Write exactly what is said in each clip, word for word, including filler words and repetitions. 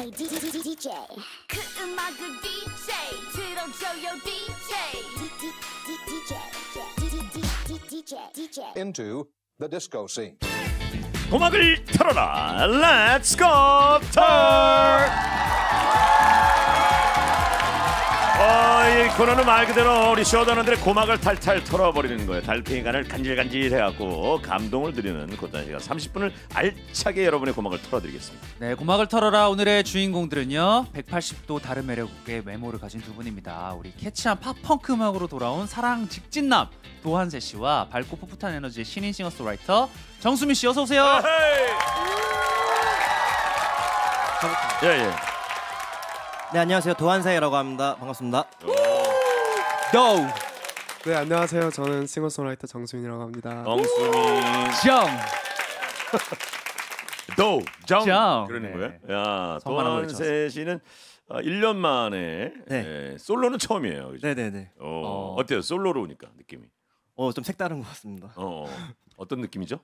Hey 디제이 그 음악을 디제이 틀어줘요 디제이 Into the disco scene 음악을 틀어라 Let's go turn 어, 이 코너는 말 그대로 우리 쇼다운들의 고막을 탈탈 털어버리는 거예요. 달팽이관을 간질간질해갖고 감동을 드리는 고단한 시간 삼십 분을 알차게 여러분의 고막을 털어드리겠습니다. 네, 고막을 털어라 오늘의 주인공들은요. 백팔십 도 다른 매력의 외모를 가진 두 분입니다. 우리 캐치한 팝펑크 음악으로 돌아온 사랑 직진남 도한세 씨와 밝고 풋풋한 에너지의 신인 싱어송라이터 정수민 씨 어서 오세요. 예 예. 네 안녕하세요 도한세라고 합니다. 반갑습니다. 고! 네 안녕하세요 저는 싱어송라이터 정수민이라고 합니다. 정수민 정! 도! 정! 그러는 거예요? 네. 야 도한세 씨는 일 년 만에 네. 네, 솔로는 처음이에요. 그죠? 네네네. 어, 어때요 솔로로 오니까 느낌이? 어 좀 색다른 것 같습니다. 어, 어떤 느낌이죠?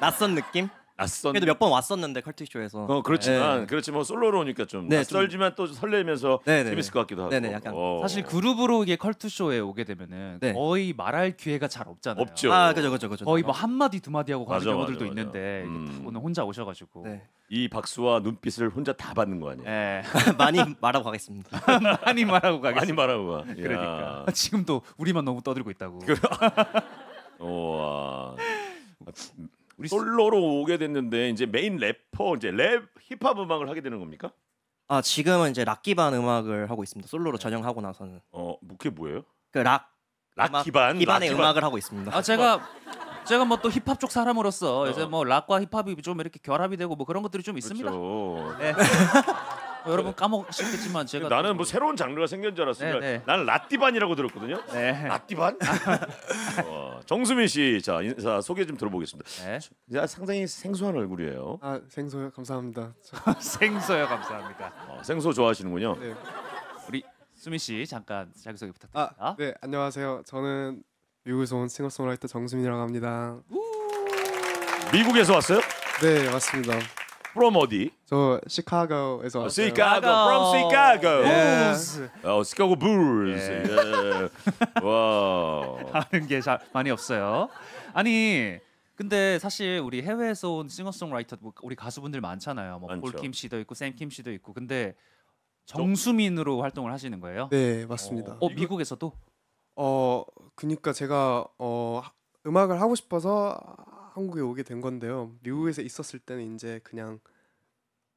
낯선 느낌? 낯선... 그래도 몇 번 왔었는데 컬투쇼에서 어 그렇지만 네. 그렇지만 솔로로 오니까 좀 네, 낯설지만 좀... 또 설레면서 네, 네, 재밌을 것 같기도 하고 네, 네, 약간. 어. 사실 그룹으로 이게 컬투쇼에 오게 되면은 네. 거의 말할 기회가 잘 없잖아요. 없죠. 아 그죠 그죠 그죠. 거의 뭐 한 마디 두 마디 하고 가는 경우들도 맞아, 맞아. 있는데 음. 오늘 혼자 오셔가지고 네. 이 박수와 눈빛을 혼자 다 받는 거 아니에요? 네. 많이 말하고 가겠습니다. 많이 말하고 가겠습니다. 많이 말하고 가. 그러니까 지금도 우리만 너무 떠들고 있다고. 우와. 솔로로 오게 됐는데 이제 메인 래퍼 이제 랩 힙합 음악을 하게 되는 겁니까? 아 지금은 이제 락 기반 음악을 하고 있습니다. 솔로로 전향하고 나서는 어 그게 뭐예요? 그 락 락 기반 기반의 락 음악을 하고 있습니다. 아 제가 제가 뭐 또 힙합 쪽 사람으로서 어. 이제 뭐 락과 힙합이 좀 이렇게 결합이 되고 뭐 그런 것들이 좀 있습니다. 그렇죠. 네. 어, 여러분 까먹으시겠지만 제가 나는 뭐 새로운 장르가 생긴 줄 알았으니까 네, 네. 나는 라띠반이라고 들었거든요. 네. 라띠반? 어, 정수민 씨, 자 인사 소개 좀 들어보겠습니다. 네. 저, 상당히 생소한 얼굴이에요. 아 생소요, 감사합니다. 저... 생소요, 감사합니다. 어, 생소 좋아하시는군요. 네. 우리 수민 씨 잠깐 자기 소개 부탁드립니다. 아, 네, 안녕하세요. 저는 미국에서 온 싱어송라이터 정수민이라고 합니다. 미국에서 왔어요? 네, 왔습니다. From 어디? 저 시카고에서 왔어요. 시카고, from 시카고. Yeah. 어, 시카고 불스. Yeah. Yeah. 와. 아는 게 잘 많이 없어요. 아니, 근데 사실 우리 해외에서 온 싱어송라이터 우리 가수분들 많잖아요. 뭐 폴킴 씨도 있고 샘킴 씨도 있고. 근데 정수민으로 저... 활동을 하시는 거예요? 네, 맞습니다. 어, 미국에서도? 어, 그러니까 제가 어, 음악을 하고 싶어서 한국에 오게 된 건데요. 미국에서 있었을 때는 이제 그냥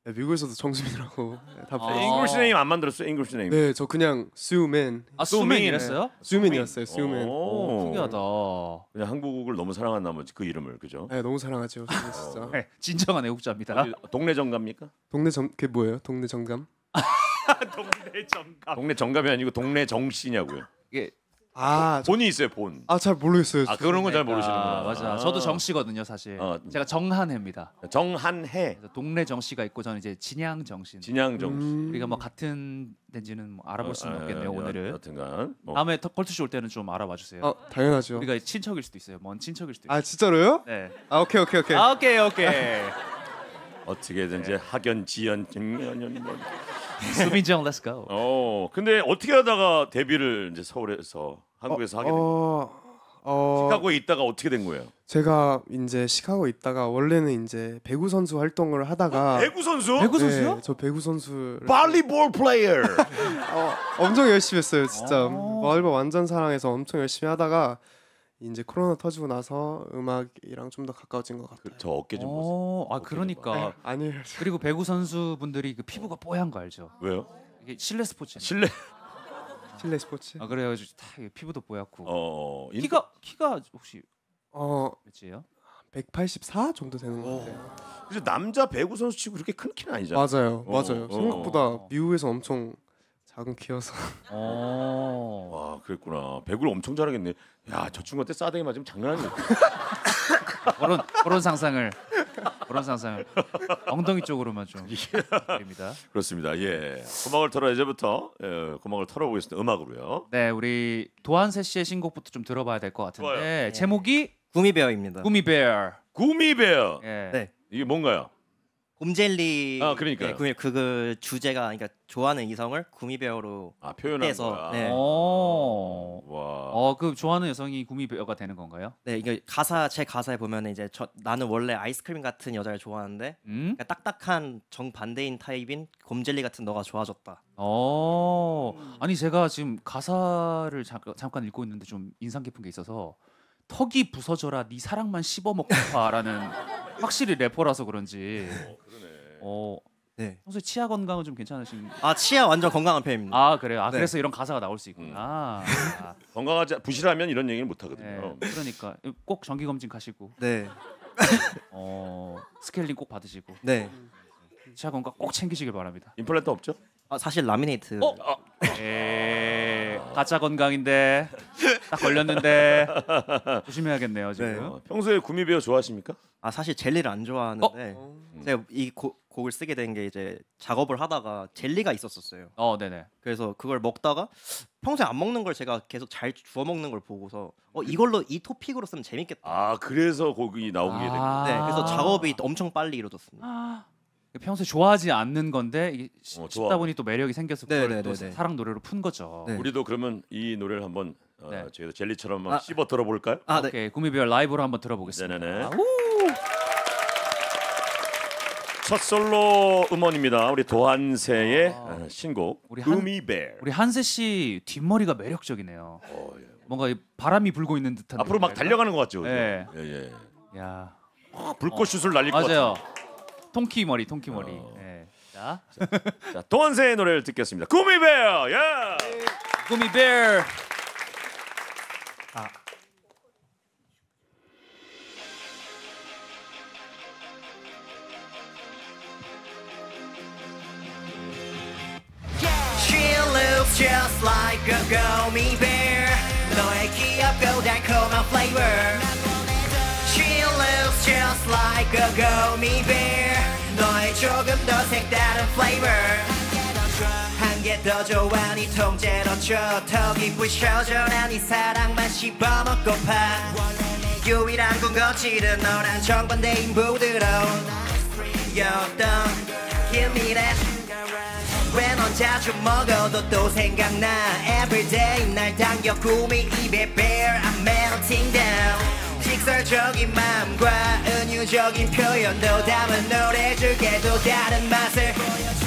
미국에서도 정수민이라고 다 불렀어요. English name 안 만들었어요? English name. 네, 저 그냥 수민. 아, 수민이랬어요? 수민이었어요. 수민. 오, 신기하다. 그냥 한국을 너무 사랑한 나머지 그 이름을 그죠? 네, 너무 사랑하죠. 진짜. 네, 진정한 애국자입니다. 동네 정감입니까? 동네 정 그게 뭐예요? 동네 정감? 동네 정감. 동네 정감이 아니고 동네 정씨냐고요? 이게 아, 본이 있어요 본. 아 잘 모르겠어요. 아 그런 건 잘 모르시는구나. 아, 맞아. 아. 저도 정 씨거든요 사실. 아, 제가 정한해입니다. 정한해. 동네 정 씨가 있고 저는 이제 진양 정 씨. 진양 정 씨. 음. 우리가 뭐 같은 덴지는 뭐 알아볼 수는 아, 없겠네요 아, 오늘은. 여튼간. 뭐. 다음에 컬투쇼 올 때는 좀 알아봐 주세요. 아 당연하죠. 우리가 친척일 수도 있어요. 먼 친척일 수도 있어요. 아 진짜로요? 네. 아 오케이 오케이 오케이. 아 오케이 오케이. 어떻게든지 네. 학연 지연 증연 뭐. 수민정 렛츠 고. 어, 근데 어떻게 하다가 데뷔를 이제 서울에서 한국에서 어, 하게 된 거예요? 어, 시카고에 있다가 어떻게 된 거예요? 제가 이제 시카고에 있다가 원래는 이제 배구 선수 활동을 하다가 어, 배구 선수? 배구 선수요? 네, 저 배구 선수. 발리볼 플레이어. 어, 엄청 열심히 했어요, 진짜. 마을바 완전 사랑해서 엄청 열심히 하다가 이제 코로나 터지고 나서 음악이랑 좀 더 가까워진 것 같아요. 저 어깨 좀 보세요. 아 그러니까. 아니에요. 그리고 배구 선수분들이 그 피부가 뽀얀 거 알죠? 왜요? 이게 실내 스포츠. 실내. 실내 스포츠. 아 그래요. 다 피부도 뽀얗고. 어. 키가 키가 혹시 어 몇이에요? 백팔십사 정도 되는 것 같아요. 그래서 남자 배구 선수 치고 그렇게 큰 키는 아니잖아요. 맞아요, 맞아요. 생각보다 미국에서 엄청. 작은 키여서. 와 그랬구나. 배구를 엄청 잘하겠네. 야 저 친구한테 싸대기 맞으면 장난 아니야. 그런 그런 상상을 그런 상상을 엉덩이 쪽으로만 좀 드립니다. 그렇습니다. 예. 고막을 털어 이제부터 예, 고막을 털어보겠습니다. 음악으로요. 네 우리 도한세 씨의 신곡부터 좀 들어봐야 될 것 같은데 좋아요. 제목이 구미베어입니다. 구미베어. 구미베어. 예. 네. 이게 뭔가요? 옴젤리. 아 그러니까요. 네, 그, 그 주제가 그러니까 좋아하는 이성을 구미베어로 아, 표현해서. 네. 어, 그 좋아하는 여성이 구미베어가 되는 건가요? 네, 이게 가사 제 가사에 보면 이제 저, 나는 원래 아이스크림 같은 여자를 좋아하는데 음? 그러니까 딱딱한 정반대인 타입인 곰젤리 같은 너가 좋아졌다. 어, 음. 아니 제가 지금 가사를 잠깐, 잠깐 읽고 있는데 좀 인상 깊은 게 있어서 턱이 부서져라 네 사랑만 씹어먹고파라는. 확실히 래퍼라서 그런지. 어, 그러네. 어, 네. 평소에 치아 건강은 좀 괜찮으신? 아 치아 완전 건강한 편입니다. 아 그래요? 아 네. 그래서 이런 가사가 나올 수 있구나. 음. 아. 건강하지 부실하면 이런 얘기를 못 하거든요. 네, 그러니까 꼭 정기 검진 가시고. 네. 어 스케일링 꼭 받으시고. 네. 치아 건강 꼭 챙기시길 바랍니다. 임플란트 없죠? 아 사실 라미네이트. 어? 아. 에이, 가짜 건강인데 딱 걸렸는데 조심해야겠네요 지금. 네. 어, 평소에 구미베어 좋아하십니까? 아 사실 젤리를 안 좋아하는데 어? 제가 이 고, 곡을 쓰게 된 게 이제 작업을 하다가 젤리가 있었었어요. 어, 네네. 그래서 그걸 먹다가 평소에 안 먹는 걸 제가 계속 잘 주워 먹는 걸 보고서 어 이걸로 이 토픽으로 쓰면 재밌겠다. 아 그래서 곡이 나오게 된 거예요. 네, 그래서 작업이 엄청 빨리 이루어졌습니다. 아. 평소에 좋아하지 않는 건데 이게 어, 씹다 보니 또 매력이 생겨서 그걸 또 사랑 노래로 푼 거죠. 네. 우리도 그러면 이 노래를 한번 어, 네. 저희도 젤리처럼 아, 씹어 들어볼까요? 아, 네. 오케이, 구미별 라이브로 한번 들어보겠습니다. 네네네. 첫 솔로 음원입니다. 우리 도한세의 아, 신곡 구미별. 우리 한세 씨 뒷머리가 매력적이네요. 어, 예. 뭔가 바람이 불고 있는 듯한. 앞으로 막 달려가는 것 같죠. 네. 예, 예. 야, 어, 불꽃슛을 날릴 것 같아요. 통키 머리, 통키 머리. 어... 네. 자, 자 도한세의 노래를 듣겠습니다. Gummy Bear, yeah. Gummy Bear. 아. She looks just like a gummy bear. 너의 귀엽고 달콤한 flavor. She looks just like a gummy bear. 너의 조금 더 색다른 flavor. 한 개 더 좋아 니 통째로 줘. 턱이 부셔져 난 이 사랑만 씹어먹고파. 유일한 군것질은 너랑 정반대인 부드러운 역동. Give me that. 왜 넌 자주 먹어도 또 생각나. Everyday 날 당겨 구미 입에 bear. I'm melting down. 직설적인 마음과 은유적인 표현도 담은 노래 중에 또 다른 맛을 보여줘.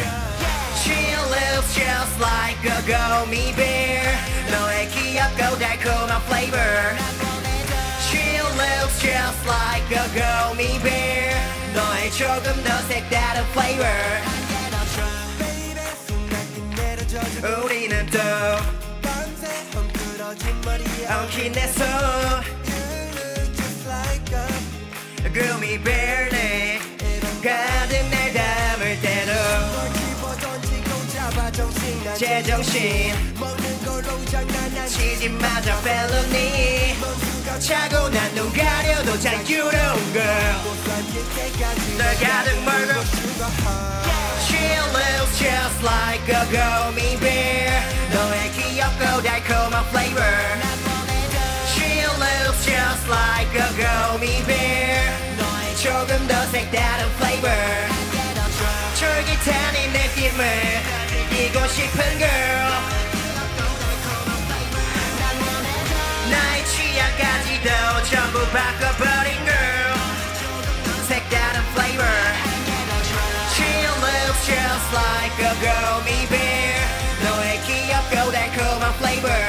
She looks just like a gummy bear. 너의 귀엽고 달콤한 flavor. She looks just like a gummy bear. 너의 조금 더 색다른 flavor. 우리는 또 엉킨 내 손 Gummy Bear네 가득 날 담을 때도 제정신 치지마자 felony 차고 난 눈 가려도 자유로운 girl 널 가득 먹어. She looks just like a gummy bear. 너의 귀엽고 달콤한 flavor. She looks just like a gummy bear. 너의 조금 더 색다른 flavor. 쫄깃한 이 느낌을 이기고 싶은 girl. 나의 취향까지도 전부 바꿔버린 girl. 색다른 flavor. She looks just like a gummy bear. 너의 귀엽고 달콤한 flavor.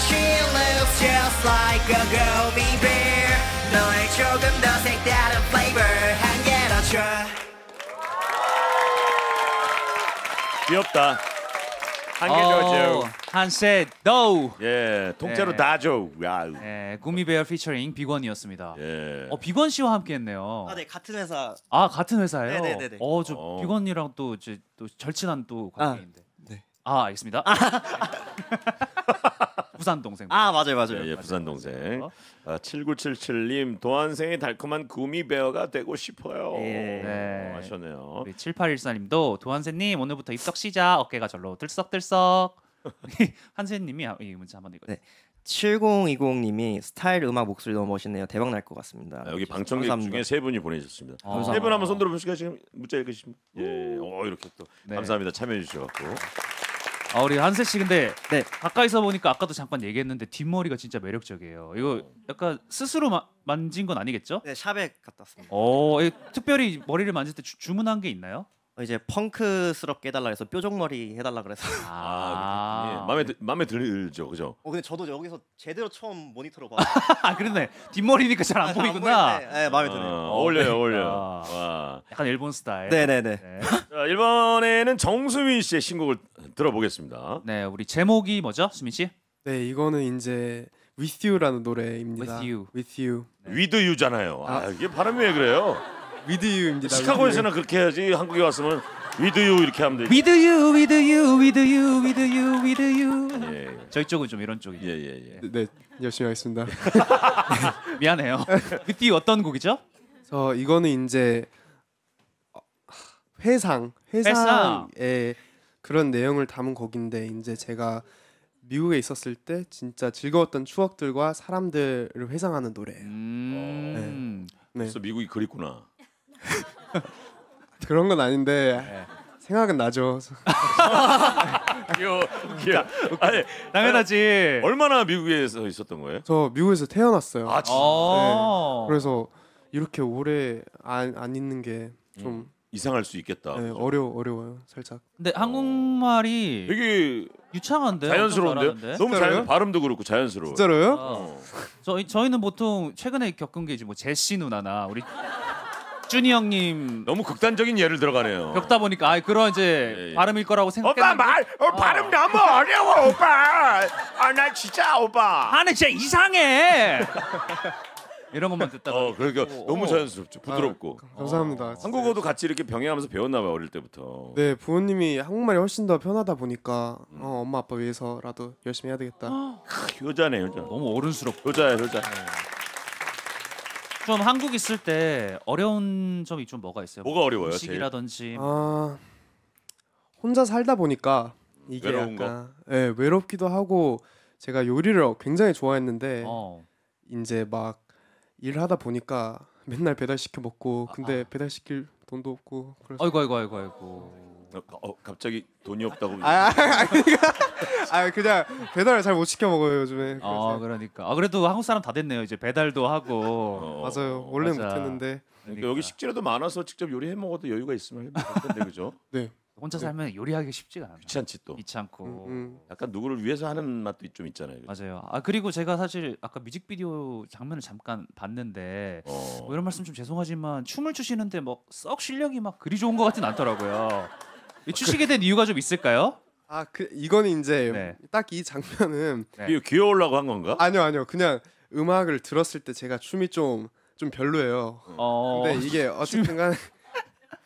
She looks just like a gummy bear. 너의 조금 더 색다른 flavor. 한 개 더 줘. 귀엽다. 한 개 더 줘. 한세 더. 예, 통째로 다 줘. 예, Gummy Bear featuring 비건이었습니다. 예. 어, 비건 씨와 함께했네요. 아, 네, 같은 회사. 아, 같은 회사예요. 네, 네, 네. 어, 저 어. 비건이랑 또 이제 또 절친한 또 관계인데. 아, 네. 아, 알겠습니다. 아. 부산 동생. 아 맞아요 맞아요. 예, 예, 부산 동생. 아, 칠구칠칠님 도한생의 달콤한 구미베어가 되고 싶어요. 예. 네. 어, 아셨네요. 우리 칠팔일사님도 도한생님 오늘부터 입석 시작. 어깨가 절로 들썩들썩. 한세님이 이 문자 한번 읽어요. 네. 칠공이공님이 스타일 음악 목소리 너무 멋있네요. 대박 날 것 같습니다. 아, 여기 방청객 감사합니다. 중에 세 분이 보내주셨습니다. 아, 세 분 한번 손 들어보실까요? 지금 문자 읽으십니까? 예, 어, 이렇게 또 네. 감사합니다. 참여해 주셔갖고. 아, 우리 한세 씨 근데 네. 가까이서 보니까 아까도 잠깐 얘기했는데 뒷머리가 진짜 매력적이에요. 이거 약간 스스로 마, 만진 건 아니겠죠? 네, 샵에 갔다 왔습니다. 어, 특별히 머리를 만질 때 주, 주문한 게 있나요? 이제 펑크스럽게 해달라 해서 뾰족머리 해달라 그래서 아, 아 예, 마음에 드, 마음에 들죠, 그죠? 어 근데 저도 여기서 제대로 처음 모니터로 봐. 아 그러네, 뒷머리니까 잘 안 보이구나. 안 네, 마음에 드네요. 아, 어울려요, 어울려. 와, 약간 일본 스타일. 네네네. 네. 자, 일 번에는 정수민 씨의 신곡을 들어보겠습니다. 네, 우리 제목이 뭐죠, 수민 씨? 네, 이거는 이제 With You라는 노래입니다. With You, With You. 네. With You잖아요. 아, 아 이게 발음이 왜 그래요? With You입니다. 시카고에서는 그렇게 해야지 한국에 왔으면 With You 이렇게 하면 되죠. With You, With You, With You, With You, With You. 예, 저희 쪽은 좀 이런 쪽이에요. 예, 예, 예. 네, 열심히 하겠습니다. 미안해요. With You 어떤 곡이죠? 저 이거는 이제 회상, 회상의 그런 내용을 담은 곡인데 이제 제가 미국에 있었을 때 진짜 즐거웠던 추억들과 사람들을 회상하는 노래예요. 음. 네. 네. 그래서 미국이 그립구나. 그런 건 아닌데 네. 생각은 나죠. 귀여워. 귀여워. 아니, 당연하지. 얼마나 미국에서 있었던 거예요? 저 미국에서 태어났어요. 아, 진짜? 네. 그래서 이렇게 오래 안, 안 있는 게 좀 음, 이상할 수 있겠다. 네, 어려워, 어려워요, 살짝. 근데 한국말이 되게 유창한데요? 자연스러운데요? 너무 자연, 발음도 그렇고 자연스러워요. 진짜로요? 아, 어. 저, 저희는 보통 최근에 겪은 게 이제 뭐 제시 누나나 우리 준이 형님 너무 극단적인 예를 들어가네요. 겪다 보니까 아 그런 이제 예, 예. 발음일 거라고 생각했는데 오빠 말! 어, 어. 발음 너무 어려워 오빠! 아 나 진짜 오빠! 아 나 진짜 이상해! 이런 것만 듣다가 어, 그러니까 오, 너무 자연스럽죠. 부드럽고 아, 감사합니다. 어. 한국어도 같이 이렇게 병행하면서 배웠나 봐요. 어릴 때부터. 네, 부모님이 한국말이 훨씬 더 편하다 보니까 음. 어, 엄마 아빠 위해서라도 열심히 해야 되겠다. 어. 효자네 효자. 너무 어른스럽고 효자야 효자. 좀 한국 있을 때 어려운 점이 좀 뭐가 있어요? 뭐가 어려워요? 음식이라든지 아, 혼자 살다 보니까 이게 외로운 약간 거? 네, 외롭기도 하고 제가 요리를 굉장히 좋아했는데 어. 이제 막 일하다 보니까 맨날 배달시켜 먹고 근데 아, 아. 배달시킬 돈도 없고 그래서 아이고 아이고 아이고 아이고 어, 어, 갑자기 돈이 없다고 아, 아 그냥 배달을 잘 못 시켜 먹어요 요즘에 그래서. 아 그러니까 아 그래도 한국 사람 다 됐네요 이제 배달도 하고 어, 맞아요 원래 맞아. 못했는데 그러니까 여기 식재료도 많아서 직접 요리해 먹어도 여유가 있으면 해먹을 텐데 그죠? 네 혼자 살면 요리하기 쉽지가 않아요. 귀찮지 또. 귀찮고. 음, 음. 약간 누구를 위해서 하는 맛도 좀 있잖아요. 맞아요. 아 그리고 제가 사실 아까 뮤직비디오 장면을 잠깐 봤는데 어. 뭐 이런 말씀 좀 죄송하지만 춤을 추시는데 막 썩 실력이 막 그리 좋은 것 같진 않더라고요. 이 추시게 된 이유가 좀 있을까요? 아 그 이건 이제 네. 딱 이 장면은 네. 귀여우려고 한 건가? 아니요 아니요 그냥 음악을 들었을 때 제가 춤이 좀 좀 별로예요. 어. 근데 이게 어쨌든간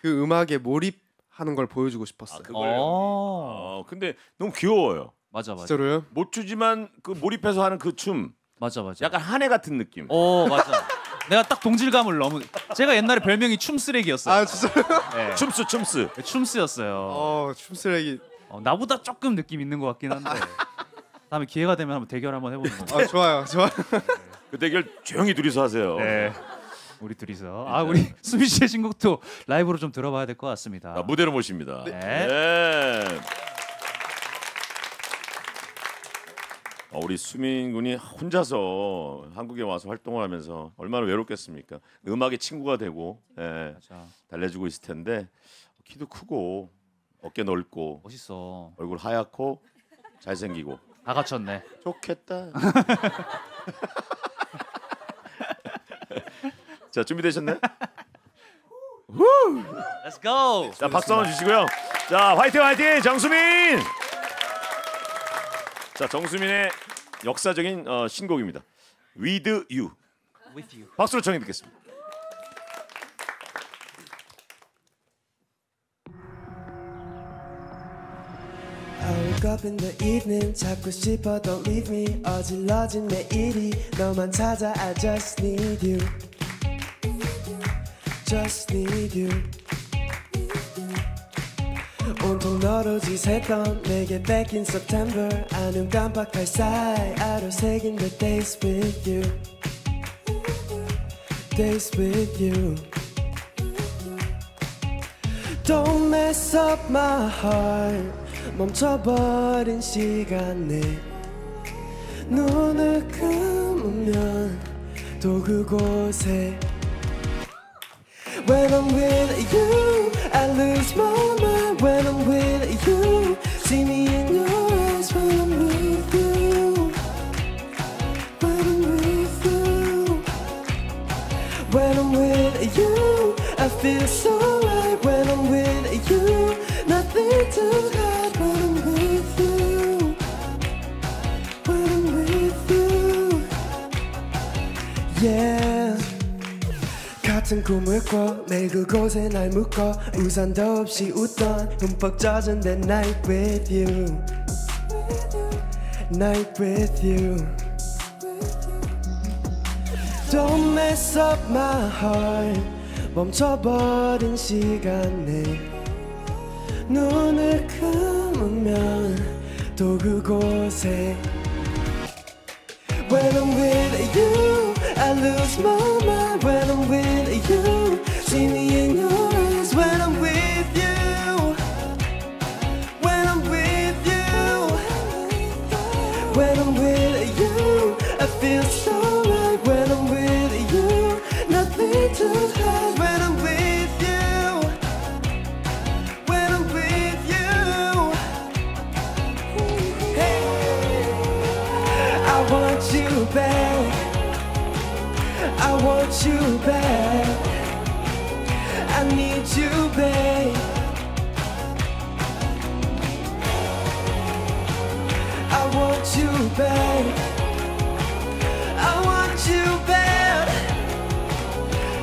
그 음악에 몰입 하는 걸 보여주고 싶었어요. 아, 그걸. 아, 근데 너무 귀여워요. 맞아, 맞아. 진짜로요? 못 추지만 그 몰입해서 하는 그 춤. 맞아, 맞아. 약간 한해 같은 느낌. 어, 맞아. 내가 딱 동질감을 너무. 제가 옛날에 별명이 춤 쓰레기였어요. 아, 진짜요? 네. 춤쓰, 춤쓰. 네, 춤쓰였어요. 어, 춤 쓰레기. 어, 나보다 조금 느낌 있는 것 같긴 한데. 다음에 기회가 되면 한번 대결 한번 해보는 거. 아, 좋아요, 좋아요. 그 대결 조용히 둘이서 하세요. 네. 우리 둘이서 아 우리 수민 씨의 신곡도 라이브로 좀 들어봐야 될 것 같습니다. 아, 무대로 모십니다. 네. 네. 아, 우리 수민 군이 혼자서 한국에 와서 활동을 하면서 얼마나 외롭겠습니까? 음악의 친구가 되고 예, 달래주고 있을 텐데 키도 크고 어깨 넓고 멋있어 얼굴 하얗고 잘생기고 다 갖췄네. 좋겠다. 자 준비되셨나요? Let's go. 자 박수 한번 주시고요. 자 화이팅 화이팅 정수민. 자 정수민의 역사적인 어, 신곡입니다. With You. With You. 박수로 청해 듣겠습니다. Up in the evening, 잡고 싶어 don't leave me. 어질러진 내 일이 너만 찾아 I just need you. Just need you. 온통 너로 지새던 내게 back in September 아는 깜빡할 사이 하루 새긴 the days with you days with you Don't mess up my heart 멈춰버린 시간에 눈을 감으면 또 그곳에 When I'm with you I lose my mind When I'm with you See me in your eyes When I'm with you When I'm with you When I'm with you I feel so right When I'm with you Nothing to hide When I'm with you When I'm with you Yeah 같은 꿈을 꿔 매일 그곳에 날 묶어 우산도 없이 웃던 흠뻑 젖은 that night with you Night with you Don't mess up my heart 멈춰버린 시간에 눈을 감으면 또 그곳에 When I'm with you I lose my mind When I'm with you See me in your eyes When I'm with you When I'm with you When I'm with you I feel so right When I'm with you Nothing to hide When I'm with you When I'm with you Hey I want you back I want you back I need you babe I want you back I want you back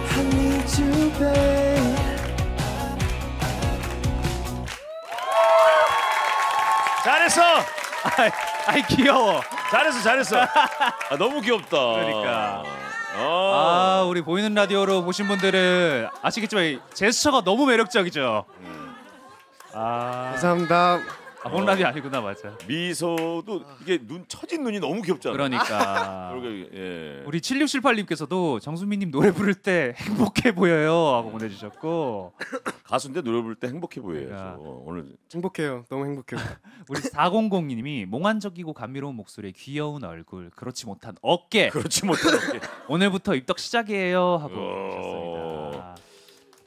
I need you babe 잘했어! 아이, 아이 귀여워 잘했어 잘했어 아, 너무 귀엽다 그러니까 아 우리 보이는 라디오로 보신 분들은 아시겠지만 제스처가 너무 매력적이죠. 음. 아 감사합니다. 아, 보는 라디오 아니구나 맞아. 미소도 이게 눈 처진 눈이 너무 귀엽잖아. 그러니까. 예. 우리 칠육칠팔님께서도 정수민님 노래 부를 때 행복해 보여요 하고 보내주셨고 가수인데 노래 부를 때 행복해 보여요. 그러니까. 오늘 행복해요. 너무 행복해요. 우리 사공공이님이 몽환적이고 감미로운 목소리에 귀여운 얼굴, 그렇지 못한 어깨. 그렇지 못한 어깨. 오늘부터 입덕 시작이에요 하고 보내주셨습니다.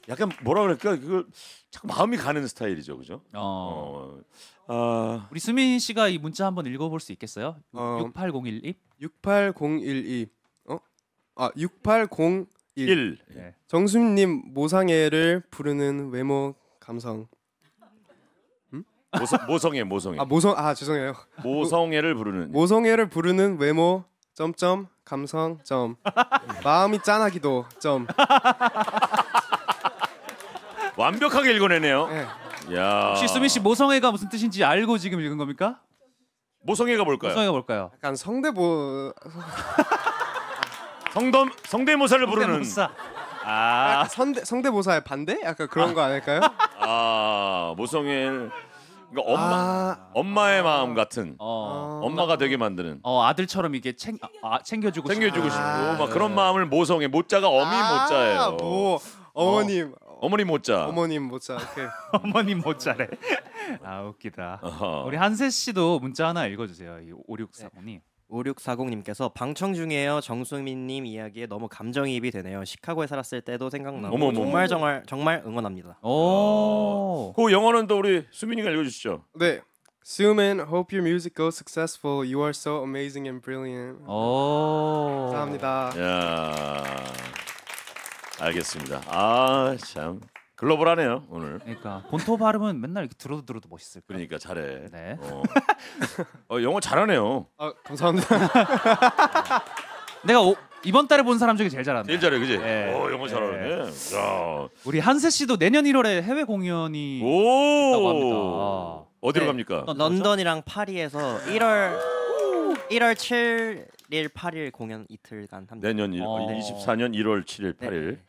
약간 뭐라 그럴까 그걸 자꾸 마음이 가는 스타일이죠, 그죠? 어. 어. 어. 우리 수민 씨가 이 문자 한번 읽어볼 수 있겠어요? 어. 육팔공일이 육팔공일이 어? 아 육팔공일 네. 정수민님 모상애를 부르는 외모 감성. 음? 모성 모성애 모성애. 아 모성 아 죄송해요. 모성애를 부르는 모성애를 부르는 외모 점점 감성 점 마음이 짠하기도 점. 완벽하게 읽어내네요. 네. 야. 혹시 수민 씨 모성애가 무슨 뜻인지 알고 지금 읽은 겁니까? 모성애가 뭘까요? 모성애가 뭘까요? 약간 성대모 성덤 성대모사를 성대모사. 부르는. 아. 성대 성대모사의 반대? 약간 그런 아. 거 아닐까요? 아 모성애. 그러니까 엄마 아. 엄마의 마음 같은. 어. 엄마가 되게 만드는. 어 아들처럼 이게 챙 아, 챙겨주고 챙겨주고 싶고 아. 막 그런 마음을 모성애 모자가 어미 아. 모자예요. 뭐. 어머님. 어. 어머님 모자. 어머님 모자. 오케이. 어머님 모자래. 아 웃기다. 어허. 우리 한세 씨도 문자 하나 읽어주세요. 이 오육사공님. 오육사공님께서 방청 중이에요. 정수민님 이야기에 너무 감정이입이 되네요. 시카고에 살았을 때도 생각나고 어머머. 정말 정말 정말 응원합니다. 오. 그 영어는 또 우리 수민이가 읽어주시죠. 네. 수민, hope your music goes successful. You are so amazing and brilliant. 오. 감사합니다. 야. 알겠습니다. 아 참 글로벌하네요 오늘. 그러니까 본토 발음은 맨날 이렇게 들어도 들어도 멋있을 거야. 그러니까 잘해. 네. 어. 어 영어 잘하네요. 아 감사합니다. 내가 오, 이번 달에 본 사람 중에 제일 잘한다. 제일 잘해, 그지? 네. 어 영어 잘하네. 네. 야. 우리 한세 씨도 내년 일월에 해외 공연이 있다고 합니다. 아. 어디로 네. 갑니까? 런던이랑 파리에서 일월 칠일, 팔일 공연 이틀간 합니다. 내년 이십사년 일월 칠일, 팔일 네.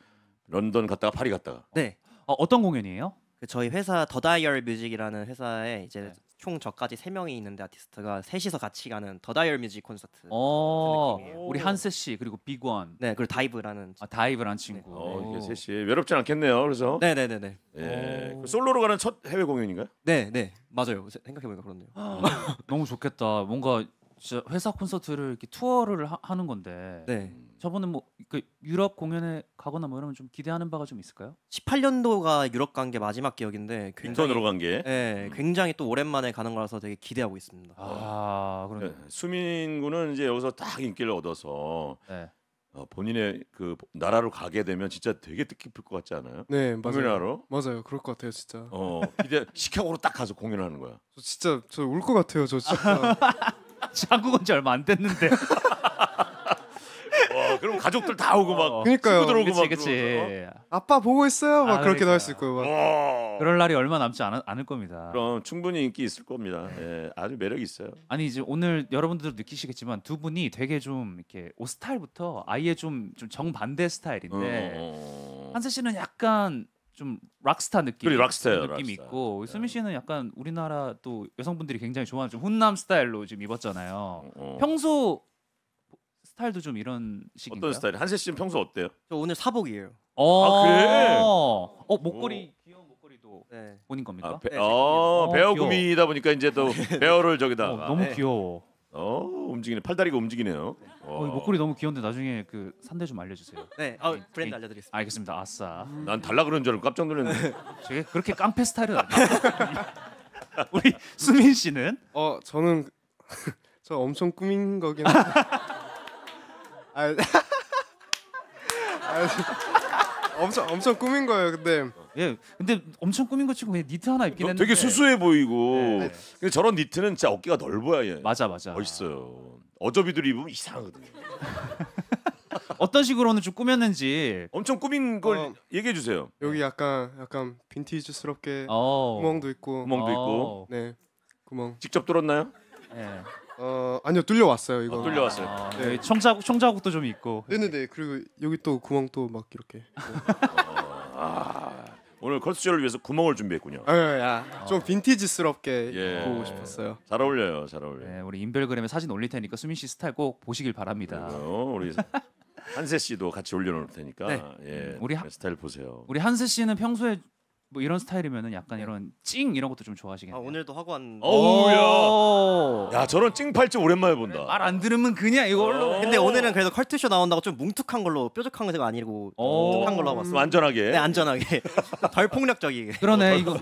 런던 갔다가 파리 갔다가. 네. 어, 어떤 공연이에요? 그 저희 회사 더 다이얼 뮤직이라는 회사에 이제 네. 총 저까지 세 명이 있는데 아티스트가 셋이서 같이 가는 더 다이얼 뮤직 콘서트. 오, 우리 한세 씨 그리고 비관. 네, 그리고 다이브라는. 아 다이브라는 친구. 네. 어, 이게 셋이 외롭지 않겠네요. 그래서. 네, 네, 네, 네. 예, 그 솔로로 가는 첫 해외 공연인가요? 네, 네, 맞아요. 생각해보니까 그렇네요. 너무 좋겠다. 뭔가 진짜 회사 콘서트를 이렇게 투어를 하, 하는 건데. 네. 저번에 뭐 그 유럽 공연에 가거나 뭐 이러면 좀 기대하는 바가 좀 있을까요? 십팔 년도가 유럽 간 게 마지막 기억인데 빈손으로 간 게. 네, 음. 굉장히 또 오랜만에 가는 거라서 되게 기대하고 있습니다. 아, 그러네. 네, 수민 군은 이제 여기서 딱 인기를 얻어서 네. 어, 본인의 그 나라로 가게 되면 진짜 되게 뜻깊을 것 같지 않아요? 네, 맞아요. 우리나라로? 맞아요, 그럴 것 같아요, 진짜. 어, 기대 시카고로 딱 가서 공연하는 거야. 저 진짜 저 울 것 같아요, 저 진짜. 한국 온 지 얼마 안 됐는데. 와, 그럼 가족들 다 오고 막 그러니까요. 친구들 오고 그치, 막. 어? 아빠 보고 있어요. 막 아, 그렇게도 그러니까. 할 수 있고. 막. 그럴 날이 얼마 남지 않, 않을 겁니다. 그럼 충분히 인기 있을 겁니다. 예, 아주 매력이 있어요. 아니 이제 오늘 여러분들도 느끼시겠지만 두 분이 되게 좀 이렇게 옷 스타일부터 아예 좀, 좀 정반대 스타일인데 어... 한세 씨는 약간 좀 락스타 느낌, 락스타예요, 느낌이 락스타. 있고 수민 씨는 약간 우리나라 또 여성분들이 굉장히 좋아하는 좀 훈남 스타일로 지금 입었잖아요. 어. 평소 스타일도 좀 이런 식인가요? 어떤 스타일? 한세 씨는 평소 어때요? 저 오늘 사복이에요. 아 그래? 어 목걸이 오. 귀여운 목걸이도 네. 본인 겁니까? 아, 배, 어, 어, 베어 구미이다 보니까 이제 또 베어를 저기다. 어, 너무 귀여워. 어 움직이네, 팔다리가 움직이네요. 어, 목걸이 너무 귀여운데 나중에 그 산대 좀 알려주세요. 네, 어, 브랜드 알려드리겠습니다. 알겠습니다. 아싸. 난 달라 그런 줄 알고 깜짝 놀랐는데. 저게 그렇게 깡패 스타일은 아니야. 우리 수민 씨는? 어 저는 저 엄청 꾸민 거긴 한데. 아, 아, 엄청 엄청 꾸민 거예요. 근데 예, 근데 엄청 꾸민 거 치고 그냥 니트 하나 입긴 했는데 되게 수수해 보이고. 네. 근데 저런 니트는 진짜 어깨가 넓어야 예. 맞아 맞아. 멋있어요. 어저비들 입으면 이상하거든요. 어떤 식으로는 좀 꾸몄는지 엄청 꾸민 걸 어, 얘기해 주세요. 여기 약간 약간 빈티지스럽게 오. 구멍도 있고 구멍도 오. 있고. 네, 구멍. 직접 뚫었나요? 네. 어 아니요 뚫려왔어요 이거. 아, 뚫려왔어요. 아, 네. 청자국 청자국도 좀 있고. 네네네. 그리고 여기 또 구멍 또 막 이렇게. 아, 오늘 컬투쇼를 위해서 구멍을 준비했군요. 아, 좀 빈티지스럽게 예. 보고 싶었어요. 잘 어울려요, 잘 어울려. 네, 우리 인별그램에 사진 올릴 테니까 수민 씨 스타일 꼭 보시길 바랍니다. 어, 우리 한세 씨도 같이 올려놓을 테니까 네. 예, 우리 하, 스타일 보세요. 우리 한세 씨는 평소에 뭐 이런 스타일이면은 약간 이런 찡 이런 것도 좀 좋아하시겠네요. 아, 오늘도 하고 왔는데. 오우야. 야 저런 찡 팔찌 오랜만에 본다. 말 안 들으면 그냥 이걸로. 근데 오늘은 그래서 컬투쇼 나온다고 좀 뭉툭한 걸로 뾰족한 거 아니고 뭉툭한 걸로 왔어요. 안전하게. 네 안전하게. 덜 폭력적이게. 그러네 이거.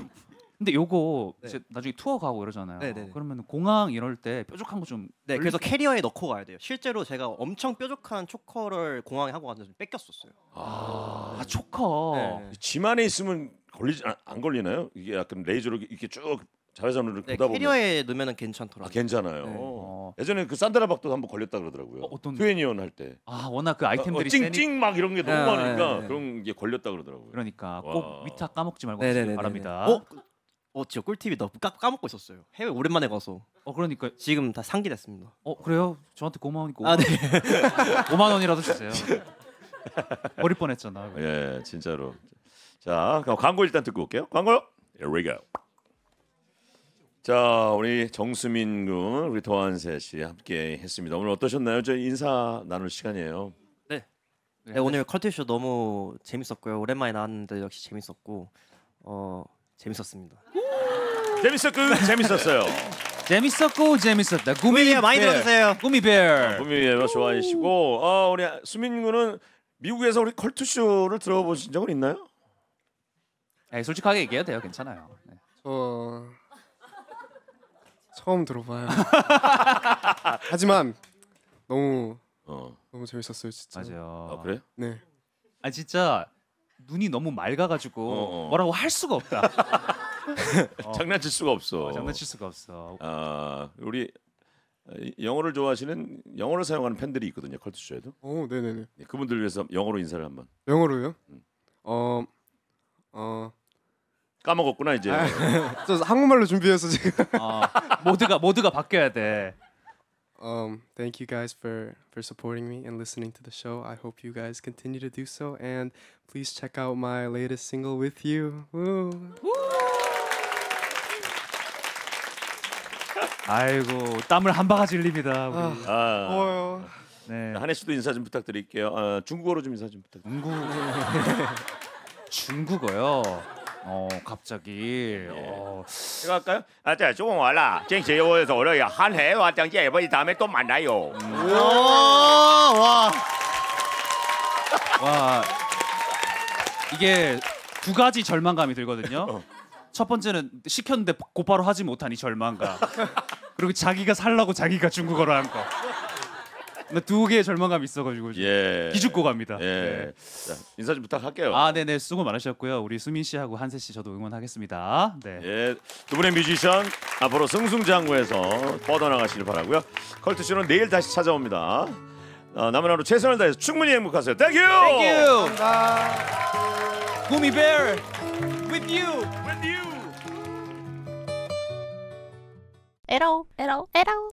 근데 요거 네. 나중에 투어 가고 이러잖아요. 네, 네, 네. 그러면 공항 이럴 때 뾰족한 거 좀. 네, 그래서 캐리어에 넣고 가야 돼요. 실제로 제가 엄청 뾰족한 초커를 공항에 하고 갔는데 좀 뺏겼었어요. 아, 아 초커. 네. 짐 안에 있으면 걸리지 안, 안 걸리나요? 이게 약간 레이저로 이렇게 쭉 자외선으로 네, 보다 보면 캐리어에 넣으면 괜찮더라고요. 아, 괜찮아요. 네. 어. 예전에 그 산드라박도 한번 걸렸다 그러더라고요. 어, 투애니원 할 때. 아 워낙 그 아이템들이 찡찡 막 이런 게 너무 네, 많으니까 네, 네. 그런 게 걸렸다 그러더라고요. 그러니까 와. 꼭 위탁 까먹지 말고 하시길 네, 네, 바랍니다. 네, 네, 네. 어? 어, 진짜 꿀팁이다. 까먹고 있었어요. 해외 오랜만에 가서. 어, 그러니까 지금 다 상기됐습니다. 어, 그래요? 저한테 고마우니까. 아, 네. 오만 원이라도 주세요. 버릴 뻔했잖아. 예, 진짜로. 자, 그럼 광고 일단 듣고 올게요. 광고. Here we go. 자, 우리 정수민 군, 우리 도한세 씨 함께 했습니다. 오늘 어떠셨나요? 저희 인사 나눌 시간이에요. 네. 네, 네. 오늘 컬투쇼 너무 재밌었고요. 오랜만에 나왔는데 역시 재밌었고. 어, 재밌었습니다. 재밌었고 재밌었어요. 재밌었고 재밌었다. 구미비에 많이 들어주세요. 구미비에. 구미비에 좋아하시고 어, 우리 수민 군은 미국에서 우리 컬투쇼를 들어보신 적은 있나요? 네, 솔직하게 얘기해도 돼요. 괜찮아요. 네. 저 처음 들어봐요. 하지만 너무 어. 너무 재밌었어요, 진짜. 맞아요. 아, 그래? 네. 아 진짜. 눈이 너무 맑아가지고 어어. 뭐라고 할 수가 없다. 어. 장난칠 수가 없어. 어, 장난칠 수가 없어. 아 우리 영어를 좋아하시는 영어를 사용하는 팬들이 있거든요. 컬투쇼에도. 오, 네네네. 그분들 위해서 영어로 인사를 한번. 영어로요? 응. 어, 어. 까먹었구나 이제. 아, 저 한국말로 준비해서 지금. 아, 모드가 모드가 바뀌어야 돼. um, thank you guys for, for supporting me and listening to the show. I hope you guys continue to do so. And please check out my latest single, With You. Woo. 아이고, 땀을 한 바가지 흘립니다. 우리. 아, 더워요. 네. 한혜 씨도 인사 좀 부탁드릴게요. 아, 중국어로 좀 인사 좀 부탁드릴게요. 중국어요? 어, 갑자기. 어. 제가 할까요? 아, 자, 조금 와라. 쟁취해서 오래요. 한혜와 장지에 보이 다음에 또 만나요. 와, 와. 와. 이게 두 가지 절망감이 들거든요. 어. 첫 번째는 시켰는데 곧바로 하지 못한 이 절망감. 그리고 자기가 살라고 자기가 중국어로 한 거. 두 개의 절망감이 있어가지고 예. 기죽고 갑니다. 예. 네. 자, 인사 좀 부탁할게요. 아, 네네, 수고 많으셨고요. 우리 수민 씨하고 한세 씨 저도 응원하겠습니다. 네. 예. 두 분의 뮤지션 앞으로 승승장구해서 뻗어나가시길 바라고요. 컬투쇼는 내일 다시 찾아옵니다. 어, 남은 하루 최선을 다해서 충분히 행복하세요. Thank you. Thank you. 감사합니다. Gummy Bear, with you. With you. 에러, 에러, 에러.